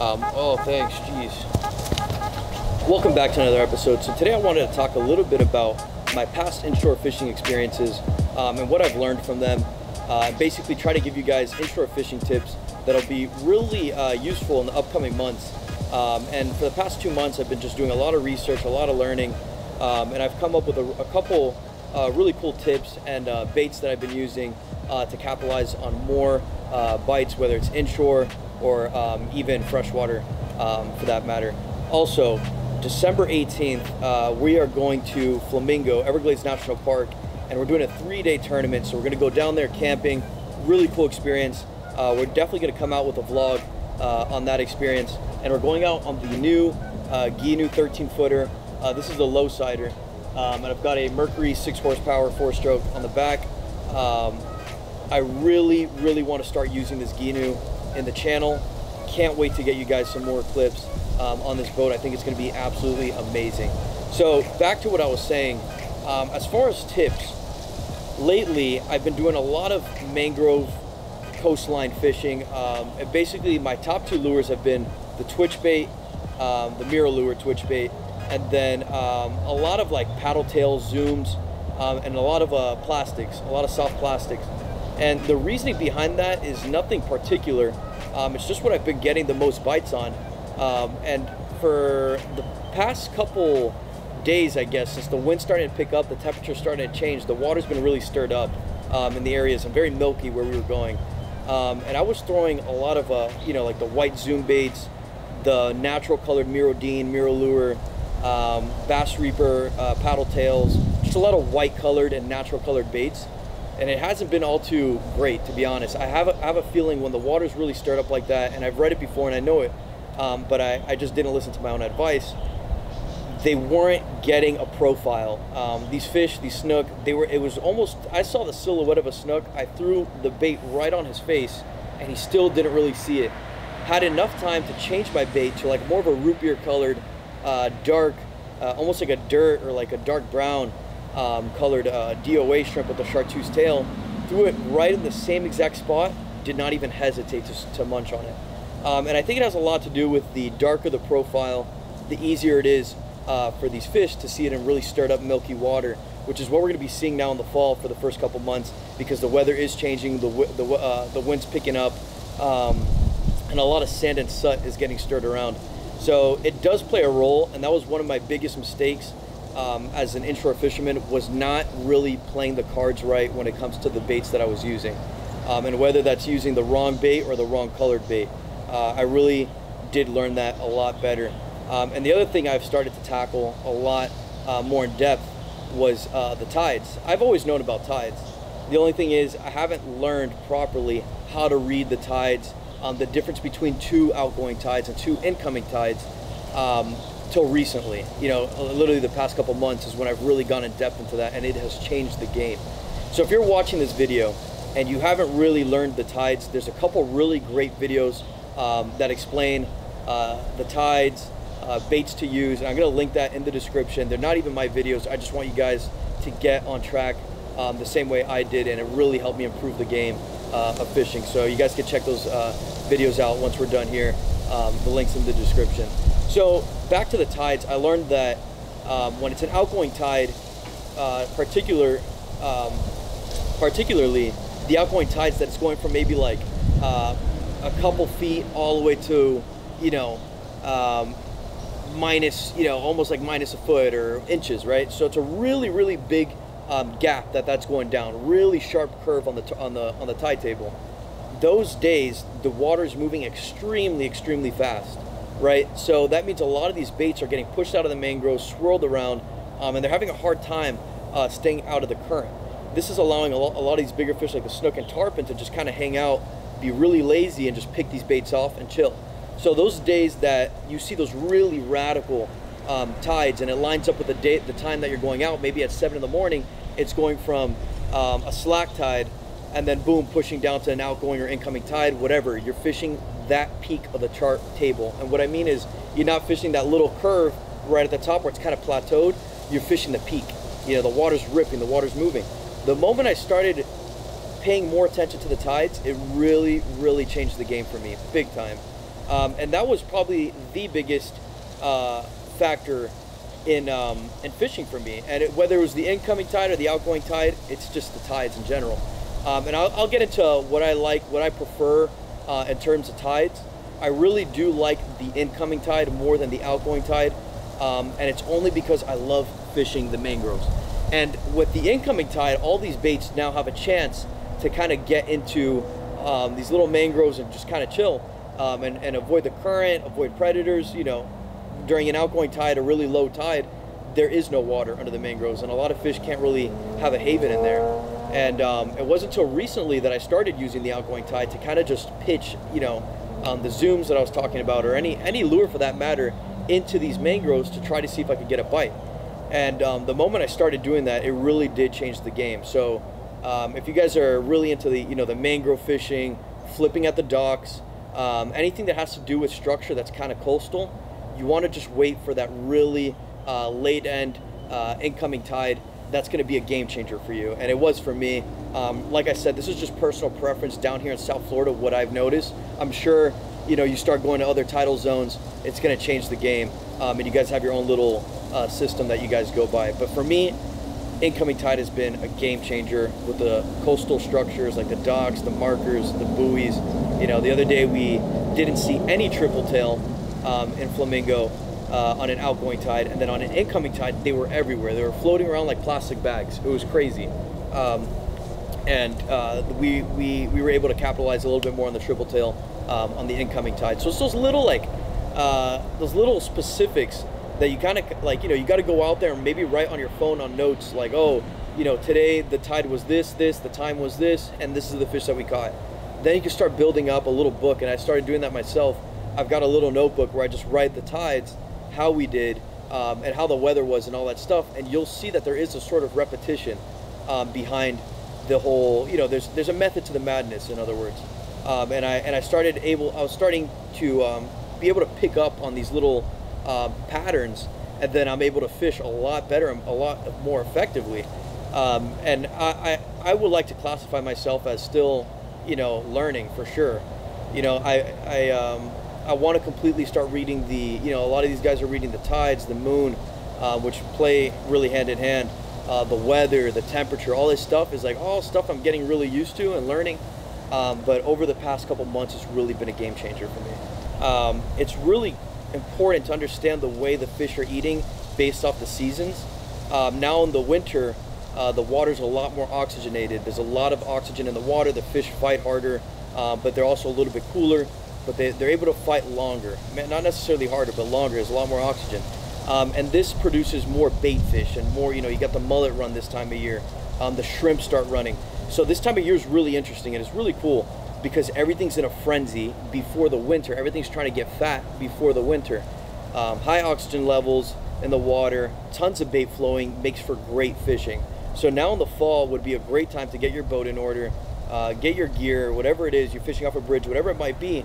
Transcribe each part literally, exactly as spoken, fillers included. Um, oh, thanks, jeez. Welcome back to another episode. So today I wanted to talk a little bit about my past inshore fishing experiences um, and what I've learned from them. Uh, basically try to give you guys inshore fishing tips that'll be really uh, useful in the upcoming months. Um, and for the past two months, I've been just doing a lot of research, a lot of learning, um, and I've come up with a, a couple uh, really cool tips and uh, baits that I've been using uh, to capitalize on more uh, bites, whether it's inshore or um, even freshwater um, for that matter. Also, December eighteenth, uh, we are going to Flamingo, Everglades National Park, and we're doing a three-day tournament, so we're gonna go down there camping. Really cool experience. Uh, we're definitely gonna come out with a vlog uh, on that experience. And we're going out on the new uh, Gheenoe thirteen footer. Uh, this is the low sider. Um, and I've got a Mercury six horsepower, four stroke on the back. Um, I really, really want to start using this Gheenoe in the channel. Can't wait to get you guys some more clips um, on this boat. I think it's going to be absolutely amazing. So back to what I was saying. Um, as far as tips, lately I've been doing a lot of mangrove coastline fishing. Um, and basically my top two lures have been the twitch bait, um, the MirrOlure twitch bait, and then um, a lot of like paddle tails, zooms, um, and a lot of uh, plastics, a lot of soft plastics. And the reasoning behind that is nothing particular. Um, it's just what I've been getting the most bites on. Um, and for the past couple days, I guess, since the wind started to pick up, the temperature started to change, the water's been really stirred up um, in the areas and very milky where we were going. Um, and I was throwing a lot of, uh, you know, like the white zoom baits, the natural colored MirrOdine, MirrOlure, um, Bass Reaper, uh, paddle tails, just a lot of white colored and natural colored baits. And it hasn't been all too great, to be honest. I have a, I have a feeling when the water's really stirred up like that, and I've read it before and I know it, um, but I, I just didn't listen to my own advice. They weren't getting a profile. Um, these fish, these snook, they were, it was almost, I saw the silhouette of a snook. I threw the bait right on his face and he still didn't really see it. Had enough time to change my bait to like more of a root beer colored, uh, dark, uh, almost like a dirt or like a dark brown um, colored uh, D O A shrimp with a chartreuse tail. Threw it right in the same exact spot, did not even hesitate to, to munch on it. Um, and I think it has a lot to do with the darker the profile, the easier it is uh, for these fish to see it in really stirred up milky water, which is what we're gonna be seeing now in the fall for the first couple months because the weather is changing, the, the, uh, the wind's picking up. Um, and a lot of sand and soot is getting stirred around. So it does play a role, and that was one of my biggest mistakes um, as an inshore fisherman, was not really playing the cards right when it comes to the baits that I was using. Um, and whether that's using the wrong bait or the wrong colored bait, uh, I really did learn that a lot better. Um, and the other thing I've started to tackle a lot uh, more in depth was uh, the tides. I've always known about tides. The only thing is I haven't learned properly how to read the tides, Um, the difference between two outgoing tides and two incoming tides um, till recently. You know, literally the past couple months is when I've really gone in depth into that, and it has changed the game. So if you're watching this video and you haven't really learned the tides, there's a couple really great videos um, that explain uh, the tides, uh, baits to use, and I'm gonna link that in the description. They're not even my videos. I just want you guys to get on track um, the same way I did, and it really helped me improve the game Uh, of fishing. So you guys can check those uh, videos out once we're done here. Um, the link's in the description. So back to the tides, I learned that um, when it's an outgoing tide, uh, particular, um, particularly the outgoing tides that's going from maybe like uh, a couple feet all the way to, you know, um, minus, you know, almost like minus a foot or inches, right? So it's a really, really big Um, gap that that's going down, really sharp curve on the t on the on the tide table. Those days the water is moving extremely extremely fast, right? So that means a lot of these baits are getting pushed out of the mangroves, swirled around, um, and they're having a hard time uh, staying out of the current. This is allowing a, lo a lot of these bigger fish like the snook and tarpon to just kind of hang out, be really lazy, and just pick these baits off and chill. So those days that you see those really radical um, tides, and it lines up with the date, the time that you're going out, maybe at seven in the morning, it's going from um, a slack tide and then boom, pushing down to an outgoing or incoming tide, whatever. You're fishing that peak of the chart table. And what I mean is you're not fishing that little curve right at the top where it's kind of plateaued. You're fishing the peak. You know, the water's ripping, the water's moving. The moment I started paying more attention to the tides, it really, really changed the game for me, big time. Um, and that was probably the biggest uh, factor in um, in fishing for me. And it, whether it was the incoming tide or the outgoing tide, it's just the tides in general. Um, and I'll, I'll get into what I like, what I prefer uh, in terms of tides. I really do like the incoming tide more than the outgoing tide. Um, and it's only because I love fishing the mangroves. And with the incoming tide, all these baits now have a chance to kind of get into um, these little mangroves and just kind of chill um, and, and avoid the current, avoid predators. You know, during an outgoing tide, a really low tide, there is no water under the mangroves, and a lot of fish can't really have a haven in there. And um, it wasn't until recently that I started using the outgoing tide to kind of just pitch, you know, um, the zooms that I was talking about, or any, any lure for that matter, into these mangroves to try to see if I could get a bite. And um, the moment I started doing that, it really did change the game. So um, if you guys are really into the, you know, the mangrove fishing, flipping at the docks, um, anything that has to do with structure that's kind of coastal, you want to just wait for that really uh, late end uh, incoming tide. That's going to be a game changer for you. And it was for me. Um, like I said, this is just personal preference down here in South Florida, what I've noticed. I'm sure, you know, you start going to other tidal zones, it's going to change the game. Um, and you guys have your own little uh, system that you guys go by. But for me, incoming tide has been a game changer with the coastal structures like the docks, the markers, the buoys. You know, the other day we didn't see any triple tail um, in Flamingo. Uh, on an outgoing tide, and then on an incoming tide, they were everywhere. They were floating around like plastic bags. It was crazy. Um, and uh, we, we, we were able to capitalize a little bit more on the triple tail um, on the incoming tide. So it's those little, like, uh, those little specifics that you kind of, like, you know, you got to go out there and maybe write on your phone on notes, like, oh, you know, today the tide was this, this, the time was this, and this is the fish that we caught. Then you can start building up a little book, and I started doing that myself. I've got a little notebook where I just write the tides, how we did, um, and how the weather was and all that stuff. And you'll see that there is a sort of repetition um, behind the whole, you know, there's there's a method to the madness, in other words. Um, and I and I started able, I was starting to um, be able to pick up on these little uh, patterns, and then I'm able to fish a lot better and a lot more effectively. Um, and I, I, I would like to classify myself as still, you know, learning for sure. You know, I, I, um, I want to completely start reading the, you know, a lot of these guys are reading the tides, the moon, uh, which play really hand in hand, uh, the weather, the temperature, all this stuff is like all stuff I'm getting really used to and learning. Um, but over the past couple months, it's really been a game changer for me. Um, it's really important to understand the way the fish are eating based off the seasons. Um, now in the winter, uh, the water's a lot more oxygenated. There's a lot of oxygen in the water. The fish fight harder, uh, but they're also a little bit cooler. But they, they're able to fight longer. Not necessarily harder, but longer. There's a lot more oxygen. Um, and this produces more bait fish and more, you know, you got the mullet run this time of year. Um, the shrimp start running. So this time of year is really interesting, and it's really cool because everything's in a frenzy before the winter. Everything's trying to get fat before the winter. Um, high oxygen levels in the water, tons of bait flowing makes for great fishing. So now in the fall would be a great time to get your boat in order, uh, get your gear, whatever it is, you're fishing off a bridge, whatever it might be.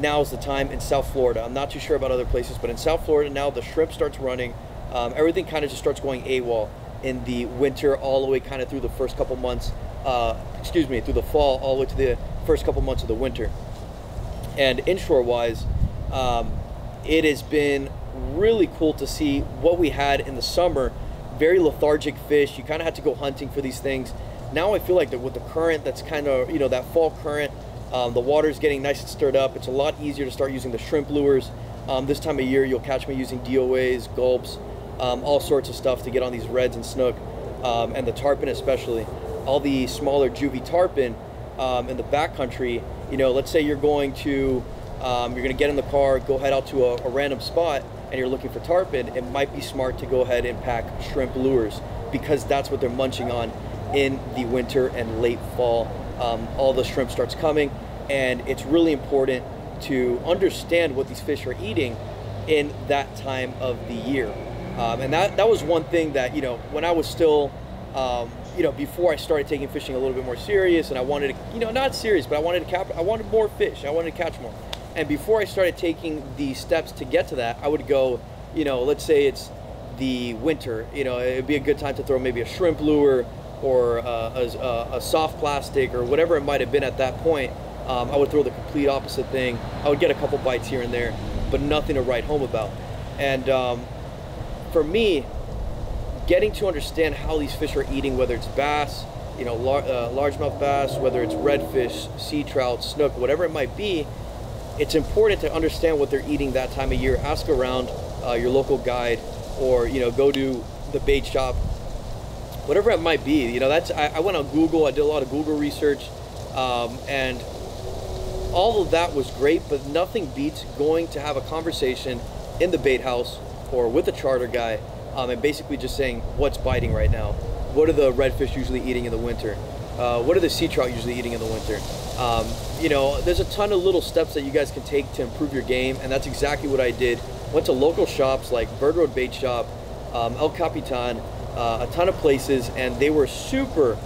Now's the time in South Florida. I'm not too sure about other places, but in South Florida now the shrimp starts running. Um, everything kind of just starts going AWOL in the winter, all the way kind of through the first couple months, uh, excuse me, through the fall, all the way to the first couple months of the winter. And inshore wise, um, it has been really cool to see what we had in the summer. Very lethargic fish. You kind of had to go hunting for these things. Now I feel like that with the current that's kind of, you know, that fall current, Um, the water's getting nice and stirred up. It's a lot easier to start using the shrimp lures. Um, this time of year, you'll catch me using D O As, gulps, um, all sorts of stuff to get on these reds and snook, um, and the tarpon especially. All the smaller juvie tarpon um, in the backcountry, you know, let's say you're going to, um, you're gonna get in the car, go head out to a, a random spot, and you're looking for tarpon, it might be smart to go ahead and pack shrimp lures because that's what they're munching on in the winter and late fall. Um, all the shrimp starts coming, and it's really important to understand what these fish are eating in that time of the year. Um, and that, that was one thing that, you know, when I was still, um, you know, before I started taking fishing a little bit more serious, and I wanted to, you know, not serious, but I wanted to cap, I wanted more fish, I wanted to catch more. And before I started taking the steps to get to that, I would go, you know, let's say it's the winter, you know, it'd be a good time to throw maybe a shrimp lure, or uh, a, a soft plastic or whatever it might have been at that point, um, I would throw the complete opposite thing. I would get a couple bites here and there, but nothing to write home about. And um, for me, getting to understand how these fish are eating, whether it's bass, you know, lar uh, largemouth bass, whether it's redfish, sea trout, snook, whatever it might be, it's important to understand what they're eating that time of year. Ask around uh, your local guide, or, you know, go to the bait shop, whatever it might be. You know, that's, I, I went on Google, I did a lot of Google research, um, and all of that was great, but nothing beats going to have a conversation in the bait house or with a charter guy, um, and basically just saying, what's biting right now? What are the redfish usually eating in the winter? Uh, what are the sea trout usually eating in the winter? Um, you know, there's a ton of little steps that you guys can take to improve your game, and that's exactly what I did. Went to local shops like Bird Road Bait Shop, um, El Capitan, Uh, a ton of places, and they were super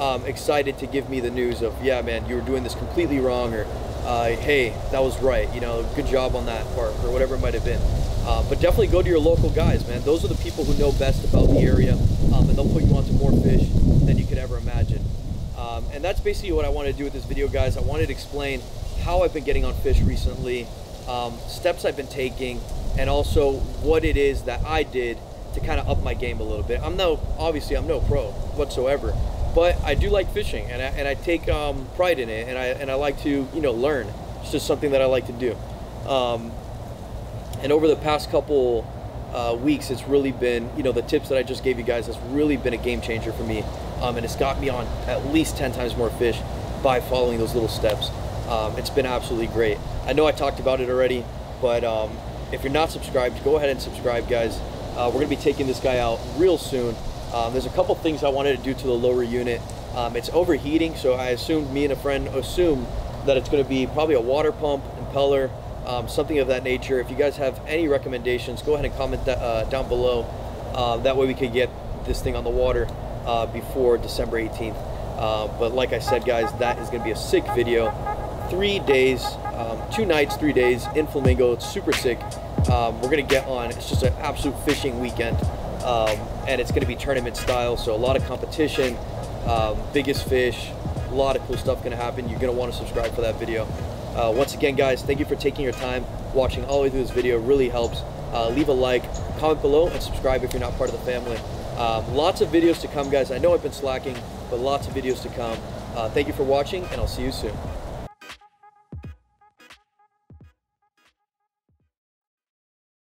um, excited to give me the news of, yeah, man, you were doing this completely wrong, or uh, hey, that was right, you know, good job on that part, or whatever it might have been. Uh, but definitely go to your local guys, man. Those are the people who know best about the area, um, and they'll put you onto more fish than you could ever imagine. Um, and that's basically what I wanted to do with this video, guys. I wanted to explain how I've been getting on fish recently, um, steps I've been taking, and also what it is that I did to kind of up my game a little bit. I'm no, obviously I'm no pro whatsoever, but I do like fishing, and I, and I take um, pride in it, and I and I like to, you know, learn. It's just something that I like to do. Um, and over the past couple uh, weeks, it's really been, you know, the tips that I just gave you guys has really been a game changer for me, um, and it's got me on at least ten times more fish by following those little steps. Um, it's been absolutely great. I know I talked about it already, but um, if you're not subscribed, go ahead and subscribe, guys. Uh, we're going to be taking this guy out real soon. Um, there's a couple things I wanted to do to the lower unit. Um, it's overheating, so I assumed, me and a friend assume that it's going to be probably a water pump, impeller, um, something of that nature. If you guys have any recommendations, go ahead and comment that, uh, down below. Uh, that way we could get this thing on the water uh, before December eighteenth. Uh, but like I said, guys, that is going to be a sick video. Three days, um, two nights, three days in Flamingo. It's super sick. Um, we're gonna get on, it's just an absolute fishing weekend, um, and it's gonna be tournament style, so a lot of competition, um, biggest fish, a lot of cool stuff gonna happen. You're gonna want to subscribe for that video. Uh, once again, guys, thank you for taking your time watching all the way through this video. Really helps. Uh, leave a like, comment below, and subscribe if you're not part of the family. Um, lots of videos to come, guys. I know I've been slacking, but lots of videos to come. Uh, thank you for watching, and I'll see you soon.